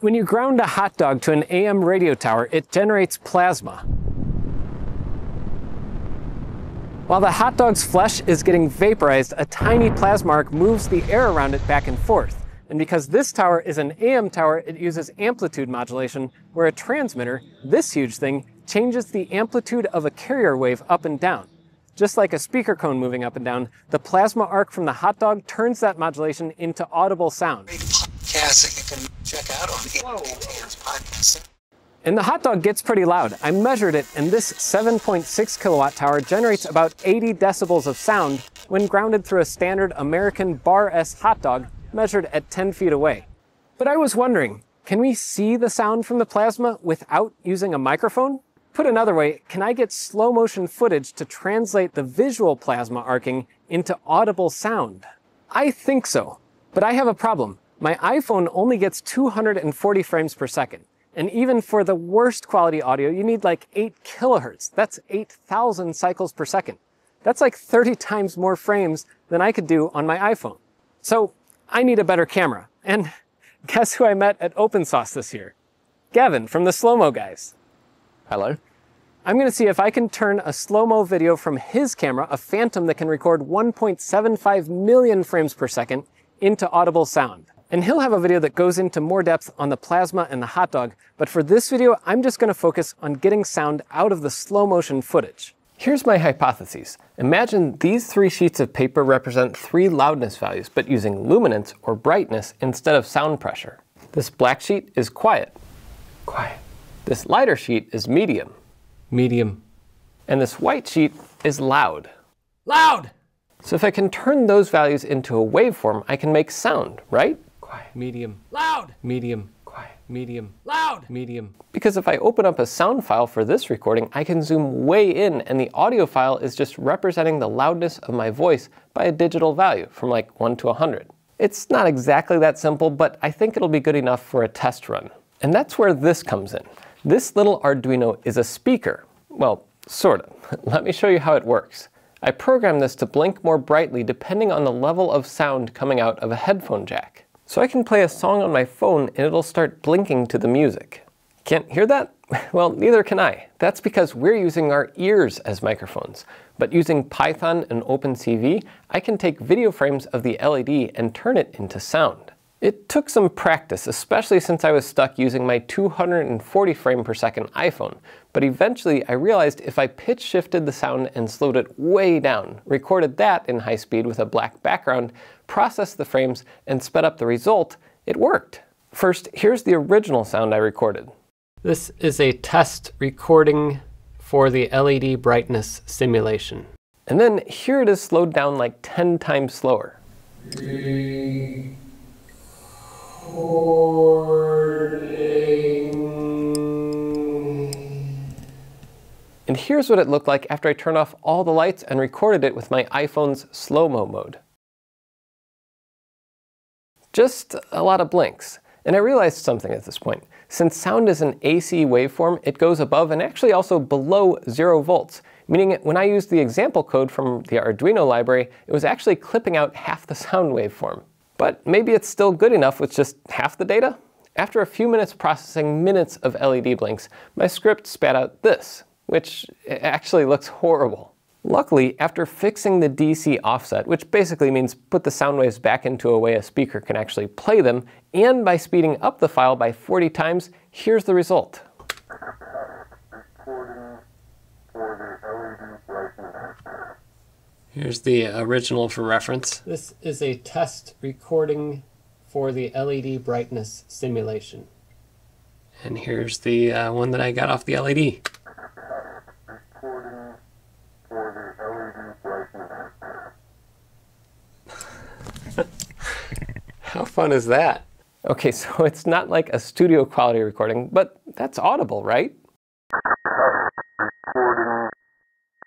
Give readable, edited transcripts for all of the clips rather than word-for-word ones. When you ground a hot dog to an AM radio tower, it generates plasma. While the hot dog's flesh is getting vaporized, a tiny plasma arc moves the air around it back and forth. And because this tower is an AM tower, it uses amplitude modulation, where a transmitter, this huge thing, changes the amplitude of a carrier wave up and down. Just like a speaker cone moving up and down, the plasma arc from the hot dog turns that modulation into audible sound. And the hot dog gets pretty loud. I measured it, and this 7.6 kilowatt tower generates about 80 decibels of sound when grounded through a standard American Bar S hot dog measured at 10 feet away. But I was wondering, can we see the sound from the plasma without using a microphone? Put another way, can I get slow motion footage to translate the visual plasma arcing into audible sound? I think so, but I have a problem. My iPhone only gets 240 frames per second. And even for the worst quality audio, you need like 8 kilohertz. That's 8,000 cycles per second. That's like 30 times more frames than I could do on my iPhone. So I need a better camera. And guess who I met at OpenSauce this year? Gavin from the Slow-Mo Guys. Hello. I'm going to see if I can turn a slow-mo video from his camera, a Phantom that can record 1.75 million frames per second, into audible sound. And he'll have a video that goes into more depth on the plasma and the hot dog, but for this video, I'm just going to focus on getting sound out of the slow motion footage. Here's my hypothesis. Imagine these 3 sheets of paper represent 3 loudness values, but using luminance or brightness instead of sound pressure. This black sheet is quiet. Quiet. This lighter sheet is medium. Medium. And this white sheet is loud. Loud! So if I can turn those values into a waveform, I can make sound, right? Quiet. Medium. Loud. Medium. Quiet. Medium. Loud. Medium. Because if I open up a sound file for this recording, I can zoom way in, and the audio file is just representing the loudness of my voice by a digital value from like 1 to 100. It's not exactly that simple, but I think it'll be good enough for a test run. And that's where this comes in. This little Arduino is a speaker. Well, sort of. Let me show you how it works. I programmed this to blink more brightly depending on the level of sound coming out of a headphone jack. So I can play a song on my phone and it'll start blinking to the music. Can't hear that? Well, neither can I. That's because we're using our ears as microphones. But using Python and OpenCV, I can take video frames of the LED and turn it into sound. It took some practice, especially since I was stuck using my 240 frame per second iPhone, but eventually I realized if I pitch shifted the sound and slowed it way down, recorded that in high speed with a black background, processed the frames, and sped up the result, it worked. First, here's the original sound I recorded. This is a test recording for the LED brightness simulation. And then here it is slowed down like 10 times slower. 3, 4, 8. And here's what it looked like after I turned off all the lights and recorded it with my iPhone's slow-mo mode. Just a lot of blinks. And I realized something at this point. Since sound is an AC waveform, it goes above and actually also below 0 volts, meaning when I used the example code from the Arduino library, it was actually clipping out half the sound waveform. But maybe it's still good enough with just half the data? After a few minutes processing minutes of LED blinks, my script spat out this, which actually looks horrible. Luckily, after fixing the DC offset, which basically means put the sound waves back into a way a speaker can actually play them, and by speeding up the file by 40 times, here's the result. Here's the original for reference. This is a test recording for the LED brightness simulation. And here's the one that I got off the LED. Recording for the LED brightness. How fun is that? Okay, so it's not like a studio quality recording, but that's audible, right? Recording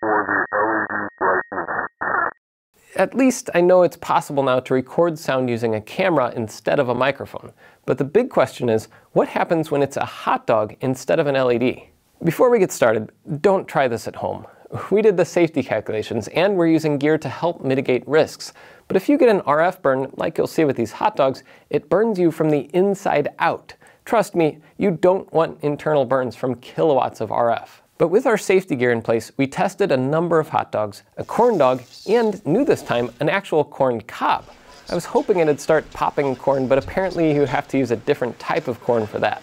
for the LED brightness. At least I know it's possible now to record sound using a camera instead of a microphone. But the big question is, what happens when it's a hot dog instead of an LED? Before we get started, don't try this at home. We did the safety calculations and we're using gear to help mitigate risks. But if you get an RF burn, like you'll see with these hot dogs, it burns you from the inside out. Trust me, you don't want internal burns from kilowatts of RF. But with our safety gear in place, we tested a number of hot dogs, a corn dog, and new this time, an actual corn cob. I was hoping it'd start popping corn, but apparently you have to use a different type of corn for that.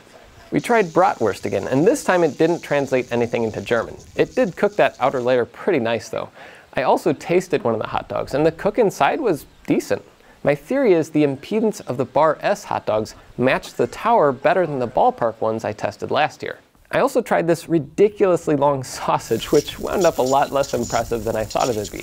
We tried bratwurst again, and this time it didn't translate anything into German. It did cook that outer layer pretty nice though. I also tasted one of the hot dogs, and the cook inside was decent. My theory is the impedance of the Bar S hot dogs matched the tower better than the ballpark ones I tested last year. I also tried this ridiculously long sausage, which wound up a lot less impressive than I thought it would be.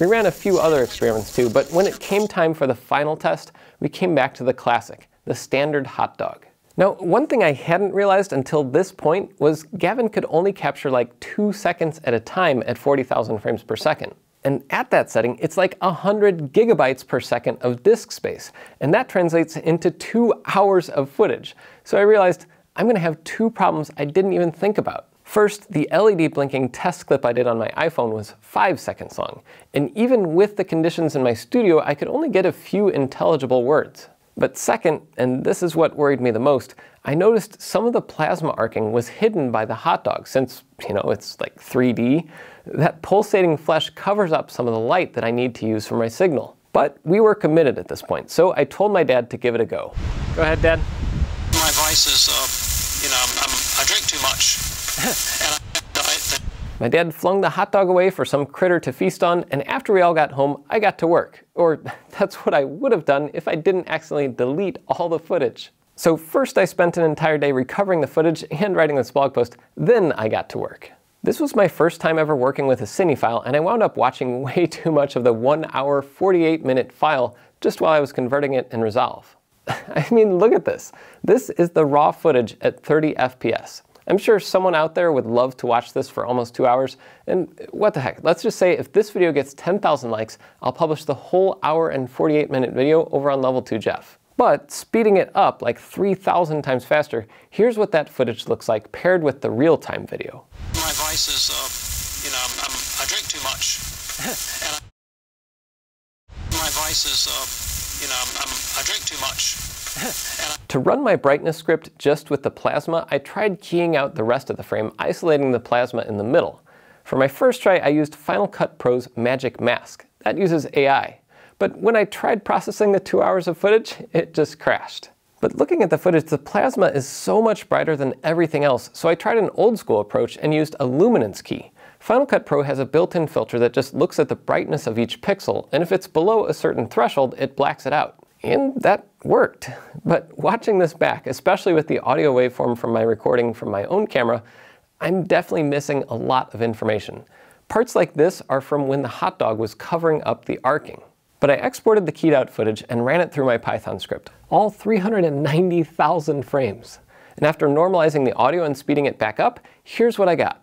We ran a few other experiments too, but when it came time for the final test, we came back to the classic, the standard hot dog. Now, one thing I hadn't realized until this point was Gavin could only capture like 2 seconds at a time at 40,000 frames per second. And at that setting, it's like 100 gigabytes per second of disk space. And that translates into 2 hours of footage. So I realized I'm gonna have two problems I didn't even think about. First, the LED blinking test clip I did on my iPhone was 5 seconds long. And even with the conditions in my studio, I could only get a few intelligible words. But second, and this is what worried me the most, I noticed some of the plasma arcing was hidden by the hot dog since, it's like 3D. That pulsating flesh covers up some of the light that I need to use for my signal. But we were committed at this point, so I told my dad to give it a go. Go ahead, Dad. My voice is, I drink too much. My dad flung the hot dog away for some critter to feast on, and after we all got home, I got to work. Or that's what I would have done if I didn't accidentally delete all the footage. So first I spent an entire day recovering the footage and writing this blog post, then I got to work. This was my first time ever working with a cine file, and I wound up watching way too much of the 1-hour, 48-minute file just while I was converting it in Resolve. I mean, look at this. This is the raw footage at 30 FPS. I'm sure someone out there would love to watch this for almost 2 hours, and what the heck, let's just say if this video gets 10,000 likes, I'll publish the whole 1-hour and 48-minute video over on Level 2 Jeff. But speeding it up like 3,000 times faster, here's what that footage looks like paired with the real-time video. My vice is, I drink too much. My vice is, I drink too much. To run my brightness script just with the plasma, I tried keying out the rest of the frame, isolating the plasma in the middle. For my first try, I used Final Cut Pro's Magic Mask. That uses AI. But when I tried processing the 2 hours of footage, it just crashed. But looking at the footage, the plasma is so much brighter than everything else, so I tried an old school approach and used a luminance key. Final Cut Pro has a built-in filter that just looks at the brightness of each pixel, and if it's below a certain threshold, it blacks it out. And that worked. But watching this back, especially with the audio waveform from my recording from my own camera, I'm definitely missing a lot of information. Parts like this are from when the hot dog was covering up the arcing. But I exported the keyed out footage and ran it through my Python script, all 390,000 frames. And after normalizing the audio and speeding it back up, here's what I got.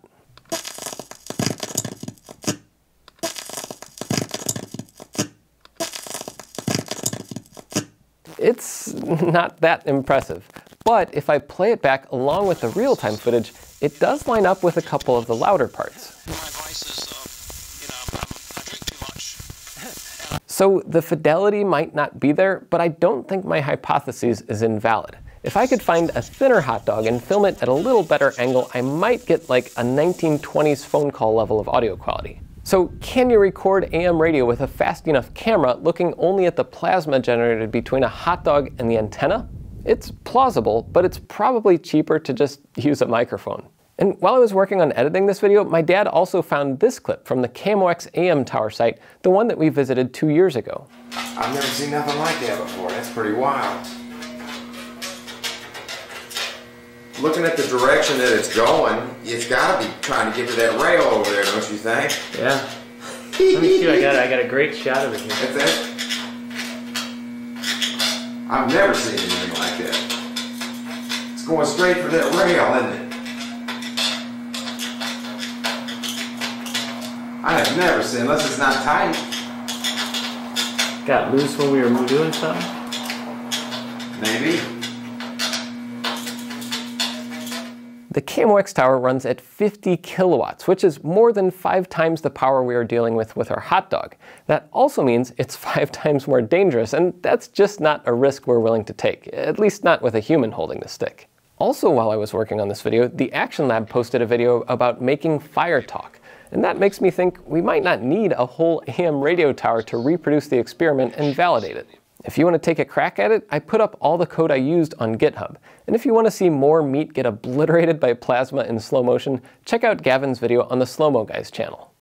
It's not that impressive, but if I play it back along with the real-time footage, it does line up with a couple of the louder parts. So the fidelity might not be there, but I don't think my hypothesis is invalid. If I could find a thinner hot dog and film it at a little better angle, I might get like a 1920s phone call level of audio quality. So can you record AM radio with a fast enough camera looking only at the plasma generated between a hot dog and the antenna? It's plausible, but it's probably cheaper to just use a microphone. And while I was working on editing this video, my dad also found this clip from the KMOX AM tower site, the one that we visited 2 years ago. I've never seen nothing like that before. That's pretty wild. Looking at the direction that it's going, you've got to be trying to get to that rail over there, don't you think? Yeah. Let me see. I got a great shot of it here. That's it. I've never seen anything like that. It's going straight for that rail, isn't it? I have never seen, unless it's not tight. Got loose when we were doing something? Maybe. The KMOX tower runs at 50 kilowatts, which is more than 5 times the power we are dealing with our hot dog. That also means it's 5 times more dangerous, and that's just not a risk we're willing to take, at least not with a human holding the stick. Also, while I was working on this video, the Action Lab posted a video about making fire talk. And that makes me think we might not need a whole AM radio tower to reproduce the experiment and validate it. If you want to take a crack at it, I put up all the code I used on GitHub. And if you want to see more meat get obliterated by plasma in slow motion, check out Gavin's video on the Slow-Mo Guys channel.